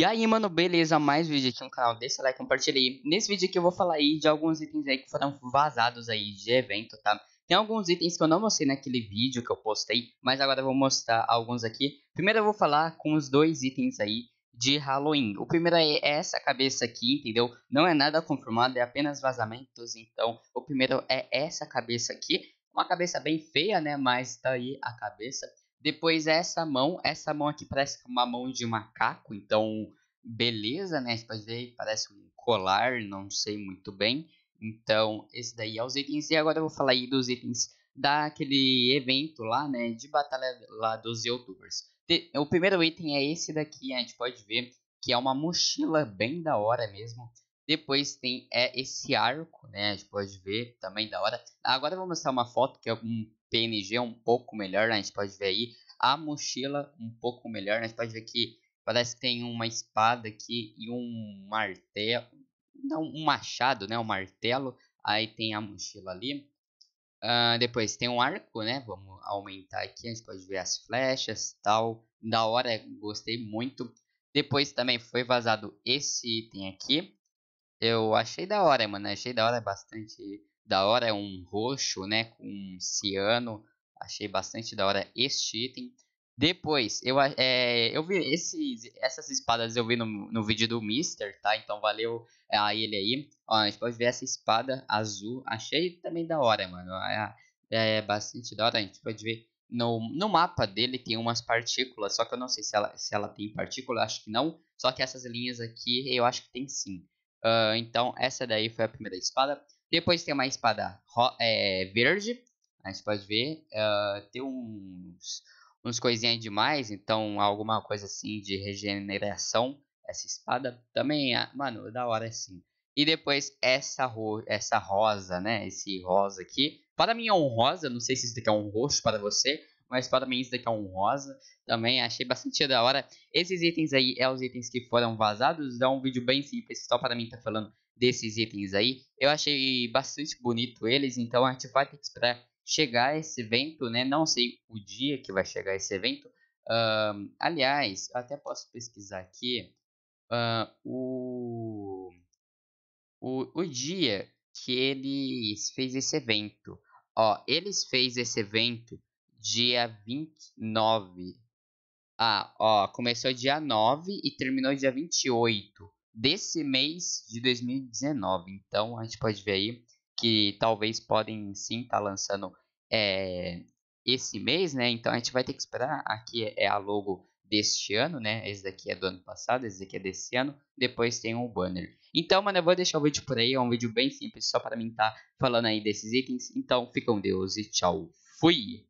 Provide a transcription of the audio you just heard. E aí, mano, beleza, mais vídeo aqui no canal, deixa like, compartilha aí. Nesse vídeo aqui eu vou falar aí de alguns itens aí que foram vazados aí de evento, tá? Tem alguns itens que eu não mostrei naquele vídeo que eu postei, mas agora eu vou mostrar alguns aqui. Primeiro eu vou falar com os dois itens aí de Halloween. O primeiro é essa cabeça aqui, entendeu? Não é nada confirmado, é apenas vazamentos, então o primeiro é essa cabeça aqui. Uma cabeça bem feia, né, mas tá aí a cabeça. Depois essa mão aqui parece uma mão de macaco, então beleza, né? Você pode ver, parece um colar, não sei muito bem. Então esse daí é os itens, e agora eu vou falar aí dos itens daquele evento lá, né? De batalha lá dos youtubers. O primeiro item é esse daqui, a gente pode ver que é uma mochila bem da hora mesmo. Depois tem esse arco, né? A gente pode ver também da hora. Agora eu vou mostrar uma foto que é um PNG um pouco melhor, né? A gente pode ver aí a mochila um pouco melhor, né? A gente pode ver que parece que tem uma espada aqui e um martelo, não, um machado, né? Um martelo. Aí tem a mochila ali. Depois tem um arco, né? Vamos aumentar aqui, a gente pode ver as flechas, tal. Da hora, gostei muito. Depois também foi vazado esse item aqui. Eu achei da hora, mano, achei da hora, bastante da hora, é um roxo, né, com um ciano, achei bastante da hora este item. Depois, eu vi essas espadas, eu vi no vídeo do Mister, tá, então valeu a ele aí. Ó, a gente pode ver essa espada azul, achei também da hora, mano, é bastante da hora, a gente pode ver no mapa dele tem umas partículas, só que eu não sei se ela tem partícula, acho que não, só que essas linhas aqui eu acho que tem sim. Então essa daí foi a primeira espada. Depois tem uma espada verde, a gente pode ver, tem uns coisinhas demais, então alguma coisa assim de regeneração, essa espada também, mano, da hora assim. E depois essa rosa, né, esse rosa aqui, para mim é um rosa, não sei se isso daqui é um roxo para você, mas para mim isso daqui é um rosa, também achei bastante da hora. Esses itens aí é os itens que foram vazados, é um vídeo bem simples, só para mim tá falando desses itens aí. Eu achei bastante bonito eles, então a gente vai ter que esperar chegar esse evento, né, não sei o dia que vai chegar esse evento. Aliás, até posso pesquisar aqui o dia que eles fez esse evento. Ó, eles fez esse evento dia 29. Ó, começou dia 9 e terminou dia 28 desse mês de 2019. Então, a gente pode ver aí que talvez podem sim estar lançando esse mês, né? Então, a gente vai ter que esperar. Aqui é a logo deste ano, né? Esse daqui é do ano passado, esse daqui é desse ano. Depois tem um banner. Então, mano, eu vou deixar o vídeo por aí. É um vídeo bem simples, só para mim estar falando aí desses itens. Então, fica com Deus e tchau. Fui!